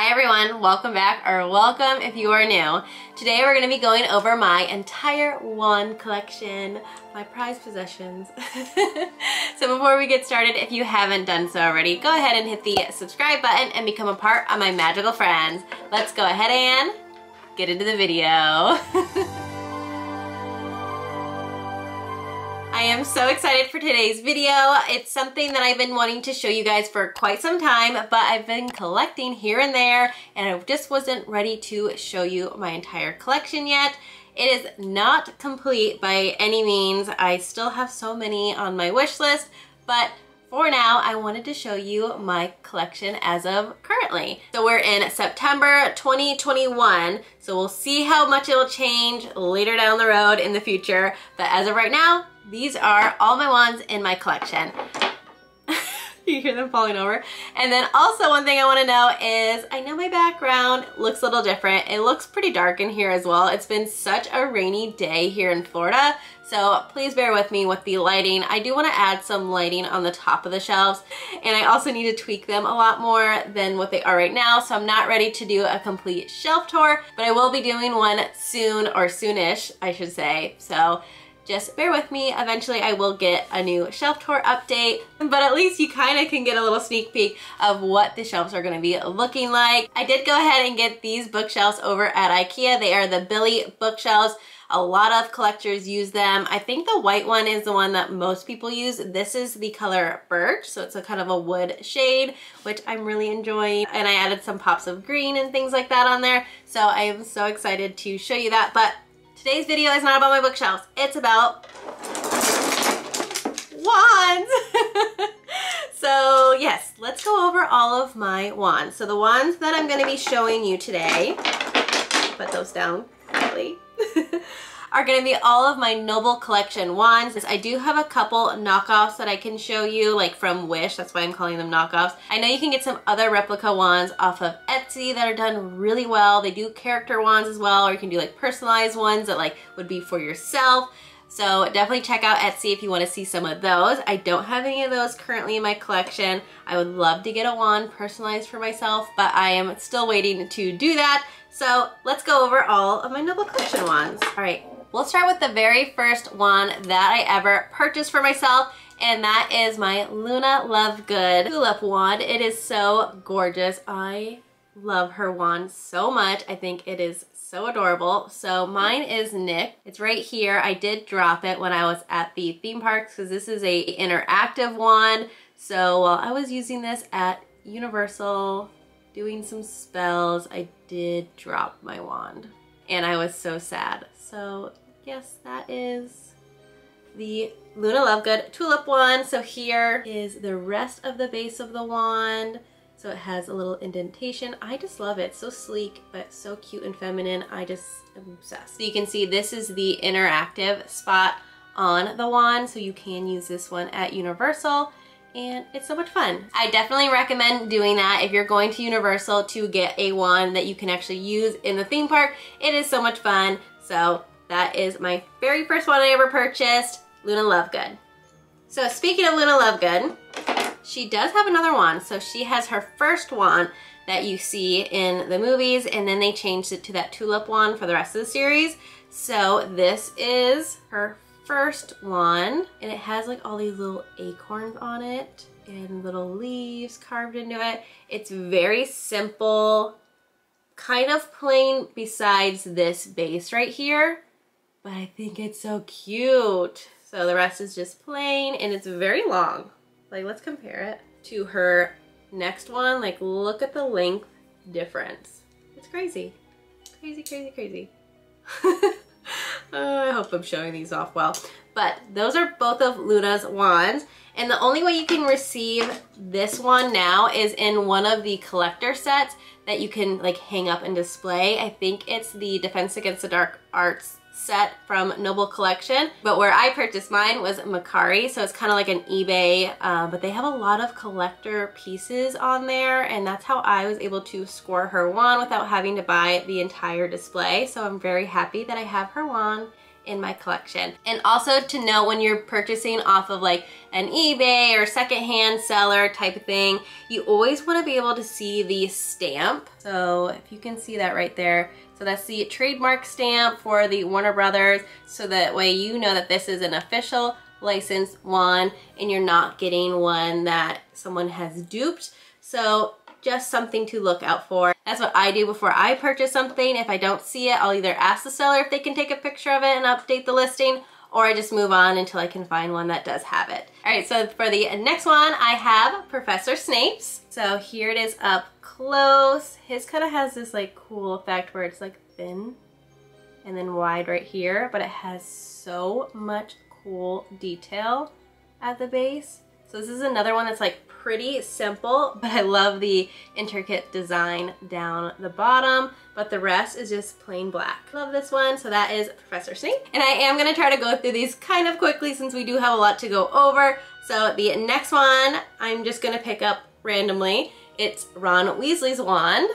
Hi everyone, welcome back, or welcome if you are new. Today we're going to be going over my entire wand collection, my prized possessions. So before we get started, if you haven't done so already, go ahead and hit the subscribe button and become a part of my magical friends. Let's go ahead and get into the video. I am so excited for today's video. It's something that I've been wanting to show you guys for quite some time, but I've been collecting here and there, and I just wasn't ready to show you my entire collection yet. It is not complete by any means. I still have so many on my wish list, but for now, I wanted to show you my collection as of currently. So we're in September 2021, so we'll see how much it'll change later down the road in the future, but as of right now, these are all my wands in my collection. You hear them falling over. And then also one thing I want to know is, I know my background looks a little different. It looks pretty dark in here as well. It's been such a rainy day here in Florida, so please bear with me with the lighting. I do want to add some lighting on the top of the shelves, and I also need to tweak them a lot more than what they are right now, so I'm not ready to do a complete shelf tour, but I will be doing one soon, or soonish, I should say. So just bear with me. Eventually I will get a new shelf tour update, but at least you kind of can get a little sneak peek of what the shelves are going to be looking like. I did go ahead and get these bookshelves over at IKEA. They are the Billy bookshelves. A lot of collectors use them. I think the white one is the one that most people use. This is the color birch, so it's a kind of a wood shade, which I'm really enjoying. And I added some pops of green and things like that on there. So I am so excited to show you that, but today's video is not about my bookshelves, it's about wands. So yes, let's go over all of my wands. So the wands that I'm going to be showing you today, put those down quickly, are going to be all of my Noble Collection wands. I do have a couple knockoffs that I can show you, like from Wish, that's why I'm calling them knockoffs. I know you can get some other replica wands off of Etsy that are done really well. They do character wands as well, or you can do like personalized ones that like would be for yourself. So definitely check out Etsy if you want to see some of those. I don't have any of those currently in my collection. I would love to get a wand personalized for myself, but I am still waiting to do that. So let's go over all of my Noble Collection wands. All right. We'll start with the very first wand that I ever purchased for myself, and that is my Luna Lovegood tulip wand. It is so gorgeous. I love her wand so much. I think it is so adorable. So mine is Nick. It's right here. I did drop it when I was at the theme parks because this is a interactive wand. So while I was using this at Universal doing some spells, I did drop my wand. And I was so sad. So yes, that is the Luna Lovegood tulip wand. So here is the rest of the base of the wand. So it has a little indentation. I just love it. So sleek, but so cute and feminine. I just am obsessed. So you can see this is the interactive spot on the wand. So you can use this one at Universal. And it's so much fun. I definitely recommend doing that if you're going to Universal to get a wand that you can actually use in the theme park. It is so much fun. So that is my very first one I ever purchased, Luna Lovegood. So speaking of Luna Lovegood, she does have another wand. So she has her first wand that you see in the movies, and then they changed it to that tulip wand for the rest of the series. So this is her first one, and it has like all these little acorns on it and little leaves carved into it. It's very simple, kind of plain besides this base right here, but I think it's so cute. So the rest is just plain, and it's very long. Like, let's compare it to her next one. Like, look at the length difference. It's crazy, crazy, crazy, crazy. I hope I'm showing these off well. But those are both of Luna's wands. And the only way you can receive this one now is in one of the collector sets that you can like hang up and display. I think it's the Defense Against the Dark Arts set from Noble Collection. But where I purchased mine was Macari. So it's kind of like an eBay, but they have a lot of collector pieces on there. And that's how I was able to score her wand without having to buy the entire display. So I'm very happy that I have her wand in my collection. And also to know when you're purchasing off of like an eBay or secondhand seller type of thing, you always want to be able to see the stamp. So if you can see that right there, so that's the trademark stamp for the Warner Brothers, so that way you know that this is an official licensed one and you're not getting one that someone has duped. So just something to look out for. That's what I do before I purchase something. If I don't see it, I'll either ask the seller if they can take a picture of it and update the listing, or I just move on until I can find one that does have it. All right, so for the next one, I have Professor Snape's. So here it is up close. His kind of has this like cool effect where it's like thin and then wide right here, but it has so much cool detail at the base. So this is another one that's like pretty simple, but I love the intricate design down the bottom, but the rest is just plain black. Love this one. So that is Professor Snape. And I am gonna try to go through these kind of quickly since we do have a lot to go over. So the next one I'm just gonna pick up randomly. It's Ron Weasley's wand.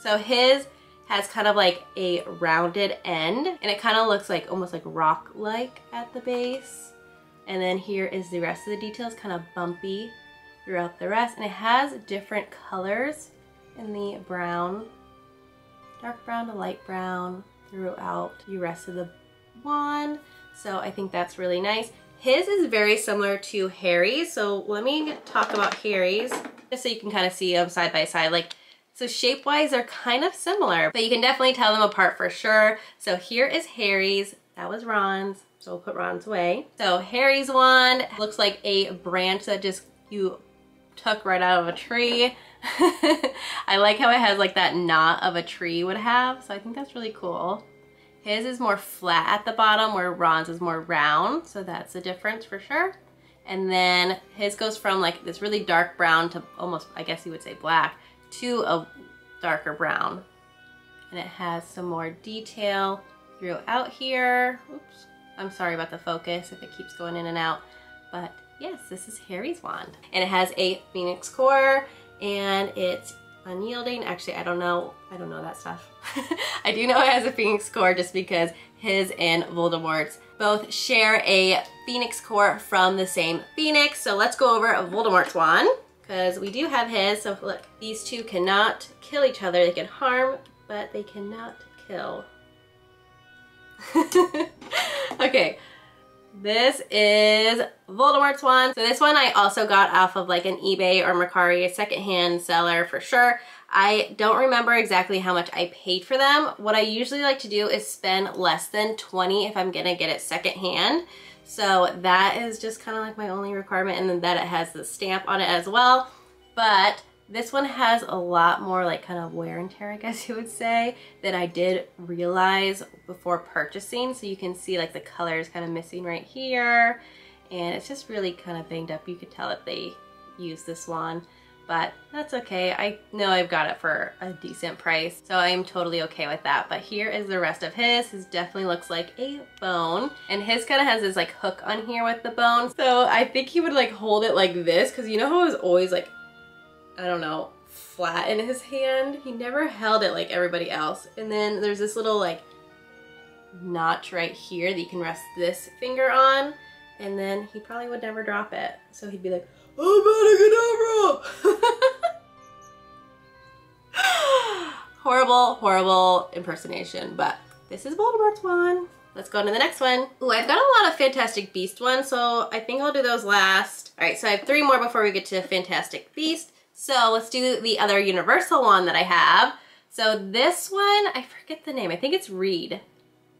So his has kind of like a rounded end, and it kind of looks like almost like rock-like at the base. And then here is the rest of the details, kind of bumpy throughout the rest. And it has different colors in the brown, dark brown to light brown throughout the rest of the wand. So I think that's really nice. His is very similar to Harry's. So let me talk about Harry's just so you can kind of see them side by side. Like, so shape-wise, they're kind of similar, but you can definitely tell them apart for sure. So here is Harry's. That was Ron's. So we'll put Ron's away. So Harry's wand looks like a branch that just you took right out of a tree. I like how it has like that knot of a tree would have, so I think that's really cool. His is more flat at the bottom, where Ron's is more round, so that's the difference for sure. And then his goes from like this really dark brown to almost, I guess you would say black, to a darker brown. And it has some more detail throughout here. Oops, I'm sorry about the focus if it keeps going in and out, but yes, this is Harry's wand. And it has a phoenix core, and it's unyielding. Actually, I don't know that stuff. I do know it has a phoenix core just because his and Voldemort's both share a phoenix core from the same phoenix. So let's go over Voldemort's wand, because we do have his. So look, these two cannot kill each other. They can harm, but they cannot kill. Okay. This is Voldemort's wand. So this one I also got off of like an eBay or Macari, a secondhand seller for sure. I don't remember exactly how much I paid for them. What I usually like to do is spend less than $20 if I'm gonna get it secondhand. So that is just kind of like my only requirement, and then that it has the stamp on it as well. But this one has a lot more like kind of wear and tear, I guess you would say, that I did realize before purchasing. So you can see like the colors kind of missing right here, and it's just really kind of banged up. You could tell if they used this wand, but that's okay. I know I've got it for a decent price, so I am totally okay with that. But here is the rest of his. His definitely looks like a bone, and his kind of has this like hook on here with the bone. So I think he would like hold it like this, because you know how it was always like, I don't know, flat in his hand. He never held it like everybody else. And then there's this little like notch right here that you can rest this finger on, and then he probably would never drop it. So he'd be like, "Oh, Abracadabra!" Horrible, horrible impersonation, but this is Voldemort's wand. Let's go on to the next one. Ooh, I've got a lot of Fantastic Beast ones, so I think I'll do those last. All right, so I have three more before we get to Fantastic Beast. So let's do the other Universal wand that I have. So this one, I forget the name. I think it's Reed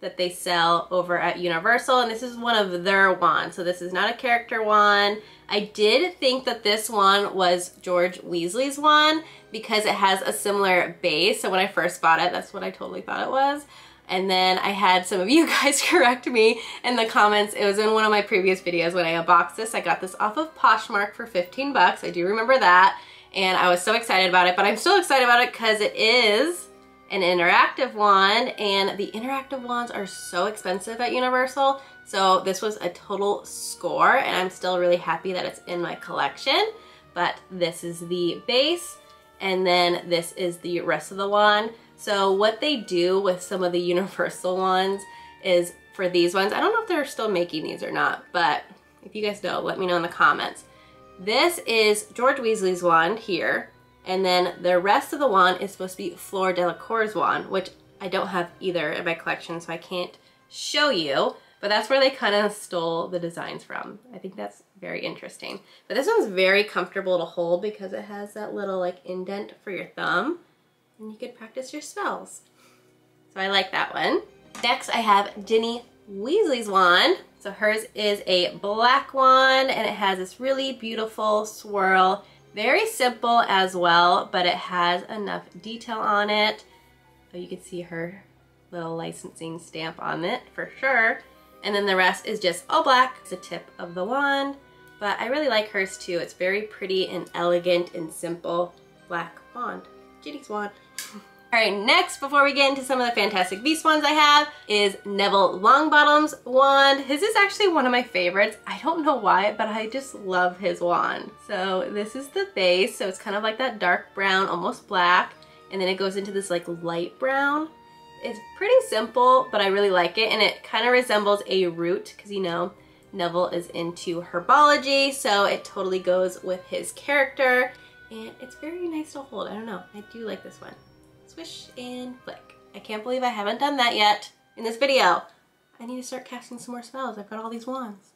that they sell over at Universal, and this is one of their wands. So this is not a character wand. I did think that this one was George Weasley's wand because it has a similar base. So when I first bought it, that's what I totally thought it was. And then I had some of you guys correct me in the comments. It was in one of my previous videos when I unboxed this. I got this off of Poshmark for 15 bucks. I do remember that. And I was so excited about it, but I'm still excited about it because it is an interactive wand, and the interactive wands are so expensive at Universal. So this was a total score, and I'm still really happy that it's in my collection. But this is the base, and then this is the rest of the wand. So what they do with some of the Universal wands is for these ones. I don't know if they're still making these or not, but if you guys know, let me know in the comments. This is George Weasley's wand here, and then the rest of the wand is supposed to be Fleur Delacour's wand, which I don't have either in my collection, so I can't show you, but that's where they kind of stole the designs from. I think that's very interesting. But this one's very comfortable to hold because it has that little like indent for your thumb, and you could practice your spells. So I like that one. Next I have Ginny Weasley's wand. So hers is a black wand and it has this really beautiful swirl. Very simple as well, but it has enough detail on it. So you can see her little licensing stamp on it for sure. And then the rest is just all black. It's the tip of the wand, but I really like hers too. It's very pretty and elegant and simple. Black wand, Ginny's wand. All right, next, before we get into some of the Fantastic Beasts ones I have, is Neville Longbottom's wand. His is actually one of my favorites. I don't know why, but I just love his wand. So this is the base, so it's kind of like that dark brown, almost black, and then it goes into this like light brown. It's pretty simple, but I really like it, and it kind of resembles a root, because you know, Neville is into herbology, so it totally goes with his character, and it's very nice to hold. I don't know, I do like this one. Swish and flick. I can't believe I haven't done that yet in this video. I need to start casting some more spells. I've got all these wands.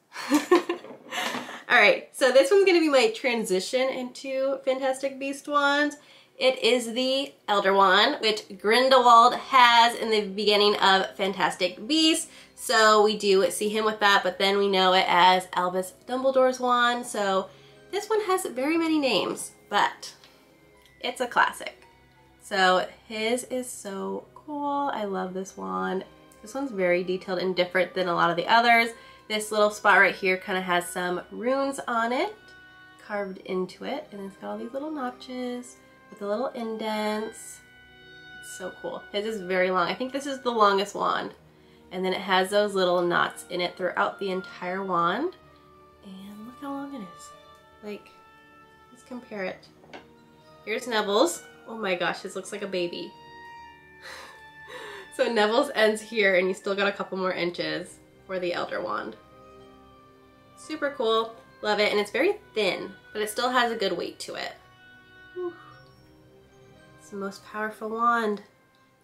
Alright, so this one's gonna be my transition into Fantastic Beast wands. It is the Elder Wand, which Grindelwald has in the beginning of Fantastic Beasts. So we do see him with that, but then we know it as Albus Dumbledore's wand. So this one has very many names, but it's a classic. So his is so cool. I love this wand. This one's very detailed and different than a lot of the others. This little spot right here kind of has some runes on it, carved into it, and it's got all these little notches with the little indents. It's so cool. His is very long. I think this is the longest wand. And then it has those little knots in it throughout the entire wand. And look how long it is. Like, let's compare it. Here's Neville's. Oh my gosh, this looks like a baby. So Neville's ends here and you still got a couple more inches for the Elder Wand. Super cool, love it, and it's very thin, but it still has a good weight to it. Whew. It's the most powerful wand,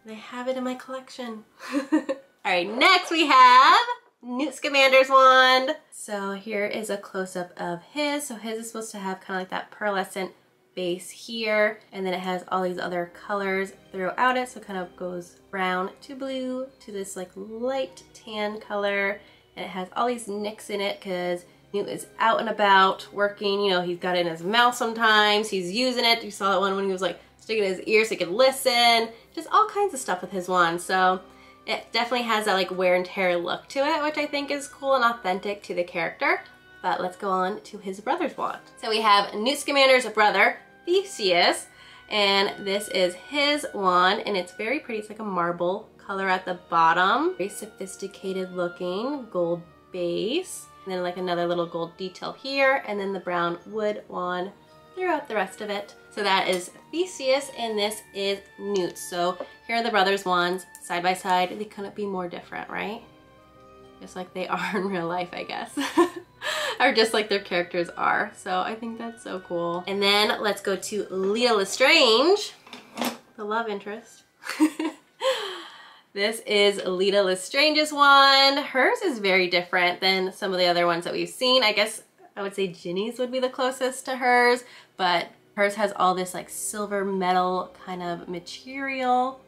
and I have it in my collection. All right, next we have Newt Scamander's wand. So here is a close-up of his. So his is supposed to have kind of like that pearlescent base here, and then it has all these other colors throughout it, so it kind of goes brown to blue to this like light tan color, and it has all these nicks in it because Newt is out and about working. You know, he's got it in his mouth sometimes, he's using it. You saw that one when he was like sticking it in his ear so he could listen. Just all kinds of stuff with his wand, so it definitely has that like wear and tear look to it, which I think is cool and authentic to the character. But let's go on to his brother's wand. So we have Newt Scamander's brother, Theseus, and this is his wand, and it's very pretty. It's like a marble color at the bottom, very sophisticated looking, gold base, and then like another little gold detail here, and then the brown wood wand throughout the rest of it. So that is Theseus, and this is Newt. So here are the brothers' wands side by side. They couldn't be more different, right? Just like they are in real life, I guess. Or just like their characters are. So I think that's so cool. And then let's go to Lita Lestrange, the love interest. This is Lita Lestrange's one. Hers is very different than some of the other ones that we've seen. I guess I would say Ginny's would be the closest to hers, but hers has all this like silver metal kind of material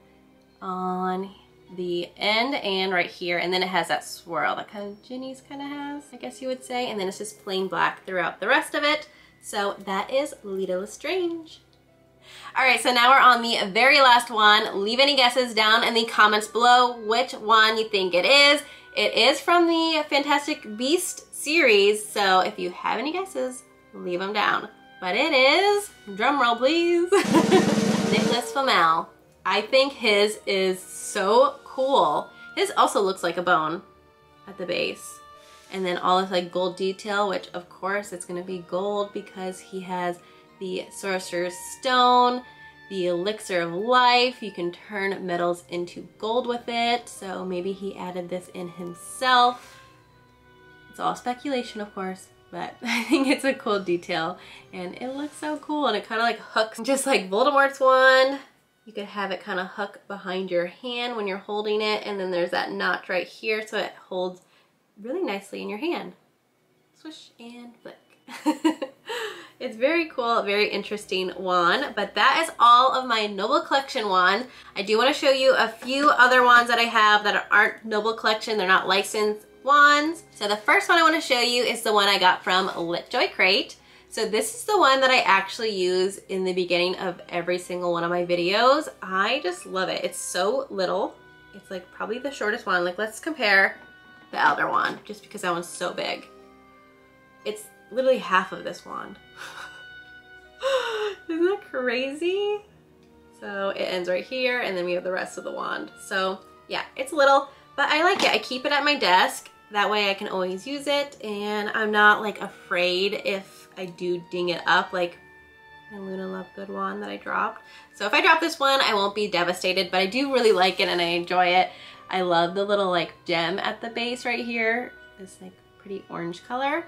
on the end and right here, and then it has that swirl that kind of Ginny's kind of has, I guess you would say, and then it's just plain black throughout the rest of it. So that is Lita Lestrange. All right, so now we're on the very last one. Leave any guesses down in the comments below which one you think it is. It is from the Fantastic Beast series, so if you have any guesses, leave them down. But it is, drum roll please, Nicholas Flamel. I think his is so cool. His also looks like a bone at the base. And then all this like gold detail, which of course it's gonna be gold because he has the Sorcerer's Stone. the Elixir of Life. You can turn metals into gold with it, so maybe he added this in himself. It's all speculation, of course, but I think it's a cool detail and it looks so cool, and it kind of like hooks, just like Voldemort's wand. You could have it kind of hook behind your hand when you're holding it, and then there's that notch right here so it holds really nicely in your hand. Swish and flick. It's very cool, very interesting wand, but that is all of my Noble Collection wand. I do want to show you a few other wands that I have that aren't Noble Collection. They're not licensed wands. So the first one I want to show you is the one I got from LitJoy Crate. So this is the one that I actually use in the beginning of every single one of my videos. I just love it. It's so little. It's like probably the shortest wand. Like, let's compare the Elder Wand just because that one's so big. It's literally half of this wand. Isn't that crazy? So it ends right here, and then we have the rest of the wand. So yeah, it's little, but I like it. I keep it at my desk. That way I can always use it, and I'm not like afraid if I do ding it up like my Luna Lovegood wand that I dropped. So if I drop this one, I won't be devastated, but I do really like it and I enjoy it. I love the little like gem at the base right here. This like pretty orange color,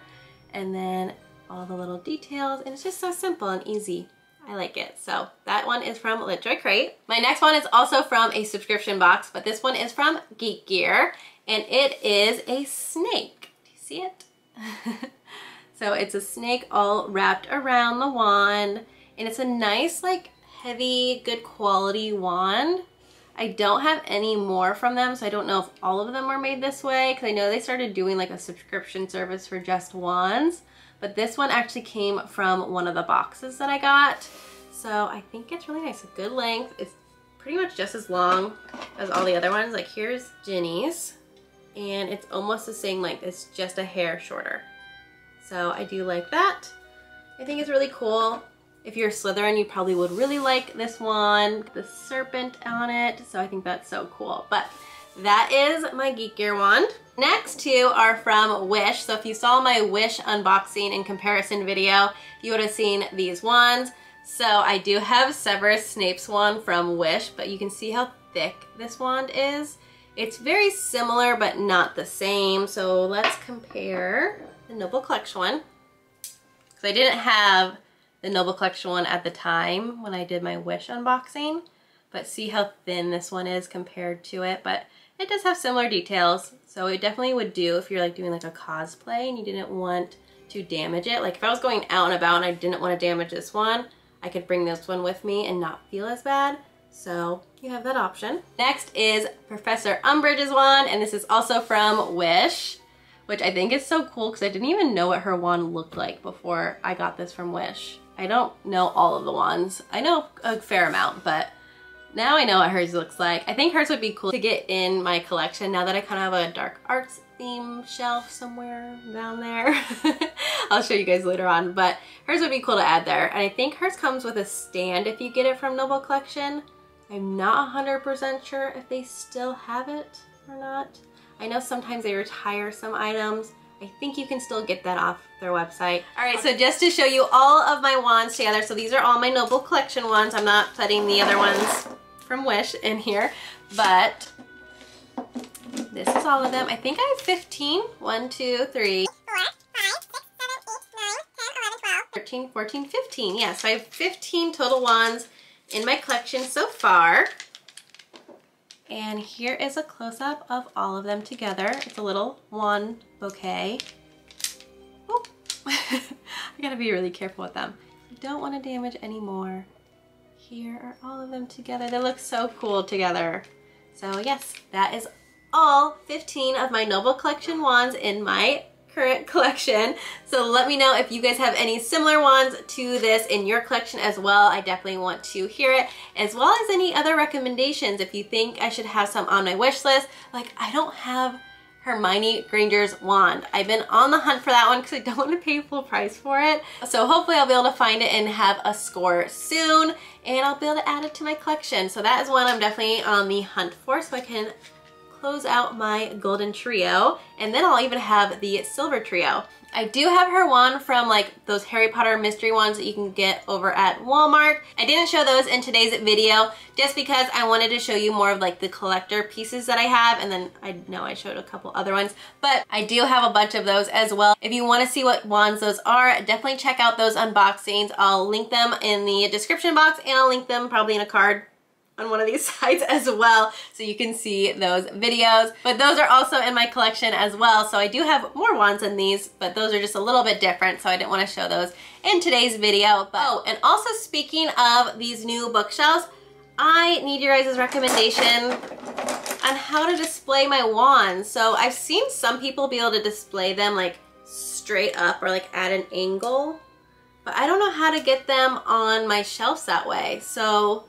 and then all the little details, and it's just so simple and easy. I like it. So that one is from LitJoy Crate. My next one is also from a subscription box, but this one is from Geek Gear, and it is a snake. Do you see it? So it's a snake all wrapped around the wand, and it's a nice like heavy, good quality wand. I don't have any more from them, so I don't know if all of them were made this way, because I know they started doing like a subscription service for just wands, but this one actually came from one of the boxes that I got. So I think it's really nice, a good length. It's pretty much just as long as all the other ones. Like here's Ginny's, and it's almost the same length. It's just a hair shorter. So I do like that. I think it's really cool. If you're Slytherin, you probably would really like this one, the serpent on it. So I think that's so cool. But that is my Geek Gear wand. Next two are from Wish. So if you saw my Wish unboxing and comparison video, you would have seen these wands. So I do have Severus Snape's wand from Wish, but you can see how thick this wand is. It's very similar, but not the same. So let's compare the Noble Collection one, because I didn't have the Noble Collection one at the time when I did my Wish unboxing, but see how thin this one is compared to it. But it does have similar details, so it definitely would do if you're like doing like a cosplay and you didn't want to damage it. Like if I was going out and about and I didn't want to damage this one, I could bring this one with me and not feel as bad. So you have that option. Next is Professor Umbridge's wand, and this is also from Wish, which I think is so cool because I didn't even know what her wand looked like before I got this from Wish. I don't know all of the wands. I know a fair amount, but now I know what hers looks like. I think hers would be cool to get in my collection now that I kind of have a dark arts theme shelf somewhere down there. I'll show you guys later on, but hers would be cool to add there. And I think hers comes with a stand if you get it from Noble Collection. I'm not 100% sure if they still have it or not. I know sometimes they retire some items. I think you can still get that off their website. All right, so just to show you all of my wands together, so these are all my Noble Collection wands. I'm not putting the other ones from Wish in here, but this is all of them. I think I have 15. 1, 2, 3, 4, 5, 6, 7, 8, 9, 10, 11, 12, 13, 14, 15. Yeah, so I have 15 total wands in my collection so far. And here is a close-up of all of them together. It's a little wand bouquet. Oh, I gotta be really careful with them. I don't want to damage any more. Here are all of them together. They look so cool together. So yes, that is all 15 of my Noble Collection wands in my current collection. So let me know if you guys have any similar wands to this in your collection as well. I definitely want to hear it, as well as any other recommendations if you think I should have some on my wish list. Like, I don't have Hermione Granger's wand. I've been on the hunt for that one because I don't want to pay full price for it. So hopefully I'll be able to find it and have a score soon, and I'll be able to add it to my collection. So that is one I'm definitely on the hunt for, so I can close out my golden trio, and then I'll even have the silver trio. I do have her wand from like those Harry Potter mystery wands that you can get over at Walmart. I didn't show those in today's video just because I wanted to show you more of like the collector pieces that I have, and then I know I showed a couple other ones, but I do have a bunch of those as well. If you want to see what wands those are, definitely check out those unboxings. I'll link them in the description box, and I'll link them probably in a card on one of these sides as well, so you can see those videos. But those are also in my collection as well, so I do have more wands than these, but those are just a little bit different, so I didn't want to show those in today's video. But, oh, and also speaking of these new bookshelves, I need your guys' recommendation on how to display my wands. So I've seen some people be able to display them like straight up or like at an angle, but I don't know how to get them on my shelves that way. So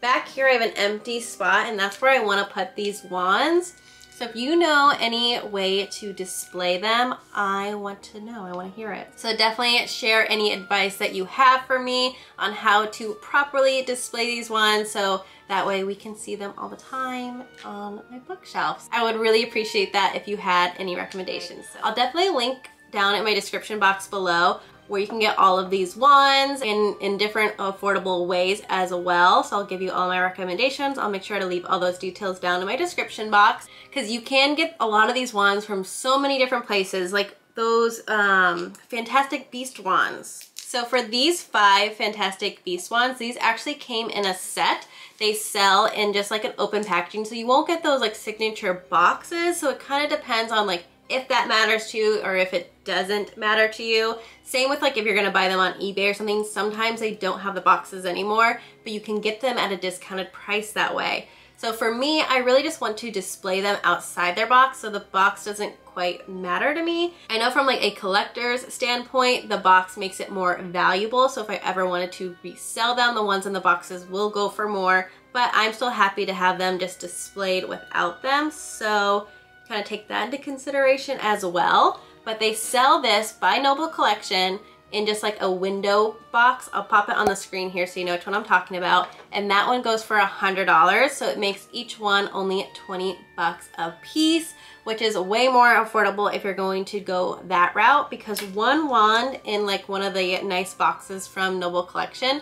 back here I have an empty spot, and that's where I want to put these wands. So if you know any way to display them, I want to know, I want to hear it. So definitely share any advice that you have for me on how to properly display these wands, so that way we can see them all the time on my bookshelves. I would really appreciate that if you had any recommendations. So I'll definitely link down in my description box below where you can get all of these wands in different affordable ways as well. So I'll give you all my recommendations. I'll make sure to leave all those details down in my description box, because you can get a lot of these wands from so many different places, like those Fantastic Beast wands. So for these 5 Fantastic Beast wands, these actually came in a set. They sell in just like an open packaging, so you won't get those like signature boxes. So it kind of depends on like if that matters to you or if it doesn't matter to you. Same with like if you're gonna buy them on eBay or something, sometimes they don't have the boxes anymore, but you can get them at a discounted price that way. So for me, I really just want to display them outside their box, so the box doesn't quite matter to me. I know from like a collector's standpoint, the box makes it more valuable, so if I ever wanted to resell them, the ones in the boxes will go for more, but I'm still happy to have them just displayed without them. So kind of take that into consideration as well. But they sell this by Noble Collection in just like a window box. I'll pop it on the screen here so you know which one I'm talking about. And that one goes for $100, so it makes each one only 20 bucks a piece, which is way more affordable if you're going to go that route, because one wand in like one of the nice boxes from Noble Collection,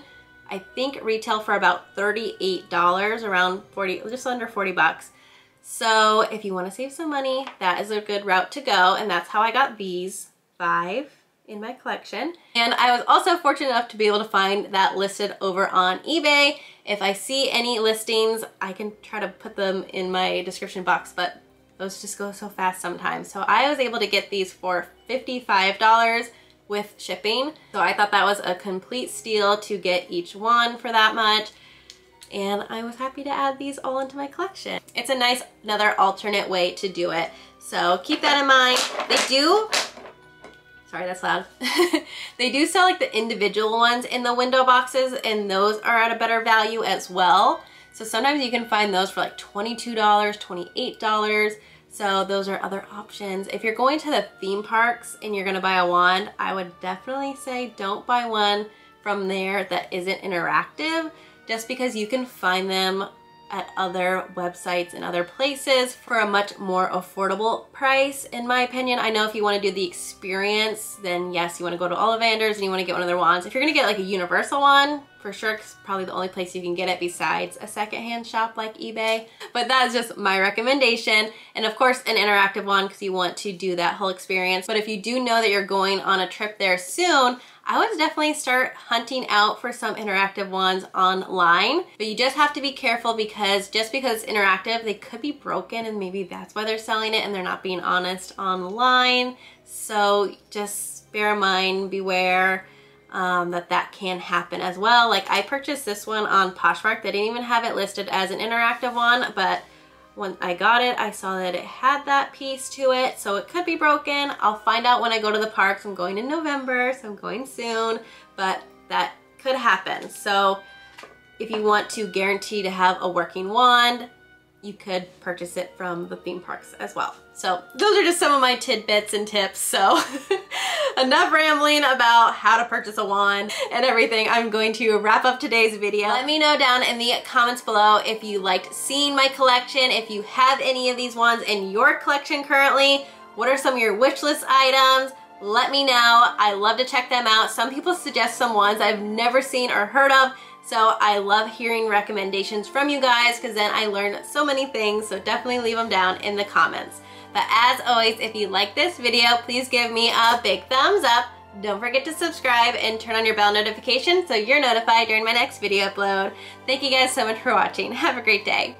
I think retail for about $38, around 40, just under 40 bucks. So if you want to save some money, that is a good route to go, and that's how I got these 5 in my collection. And I was also fortunate enough to be able to find that listed over on eBay. If I see any listings, I can try to put them in my description box, but those just go so fast sometimes. So I was able to get these for $55 with shipping. So I thought that was a complete steal to get each one for that much. And I was happy to add these all into my collection. It's a nice, another alternate way to do it. So keep that in mind. They do, sorry, that's loud. They do sell like the individual ones in the window boxes, and those are at a better value as well. So sometimes you can find those for like $22, $28. So those are other options. If you're going to the theme parks and you're gonna buy a wand, I would definitely say don't buy one from there that isn't interactive, just because you can find them at other websites and other places for a much more affordable price, in my opinion. I know if you want to do the experience, then yes, you want to go to Ollivander's and you want to get one of their wands. If you're going to get like a Universal one, for sure, it's probably the only place you can get it besides a secondhand shop like eBay. But that is just my recommendation. And of course, an interactive wand, because you want to do that whole experience. But if you do know that you're going on a trip there soon, I would definitely start hunting out for some interactive wands online, but you just have to be careful, because just because it's interactive, they could be broken, and maybe that's why they're selling it and they're not being honest online. So just bear in mind, beware that can happen as well. Like I purchased this one on Poshmark. They didn't even have it listed as an interactive one, but when I got it, I saw that it had that piece to it, so it could be broken. I'll find out when I go to the parks. I'm going in November, so I'm going soon, but that could happen. So if you want to guarantee to have a working wand, you could purchase it from the theme parks as well. So those are just some of my tidbits and tips. So enough rambling about how to purchase a wand and everything. I'm going to wrap up today's video. Let me know down in the comments below if you liked seeing my collection, if you have any of these wands in your collection currently, what are some of your wish list items? let me know. I love to check them out. Some people suggest some ones I've never seen or heard of, so I love hearing recommendations from you guys because then I learn so many things, so definitely leave them down in the comments. But as always, if you like this video, please give me a big thumbs up. Don't forget to subscribe and turn on your bell notification so you're notified during my next video upload. Thank you guys so much for watching. Have a great day.